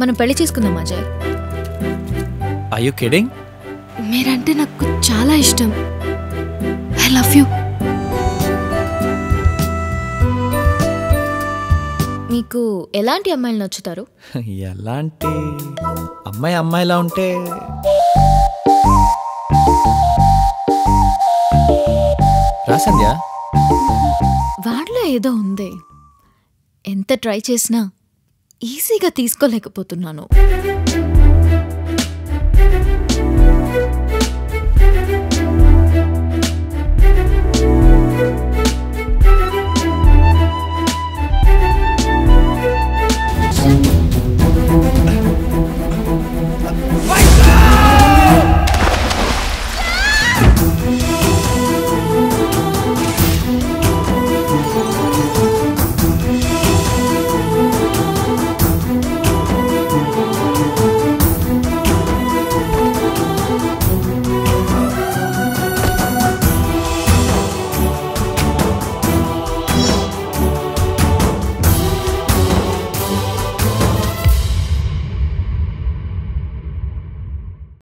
మనం పెళ్లి చేసుకుందాం అజయ్. Are you kidding? మీరంటే నాకు చాలా ఇష్టం. I love you. మీకు ఎలాంటి అమ్మాయిలు నచ్చుతారు? ఎలాంటి అమ్మాయి అమ్మాయిలా ఉంటే రాసంధ్యా వాడిలో ఏదో ఉంది. ఎంత ట్రై చేసినా ఈజీగా తీసుకోలేకపోతున్నాను.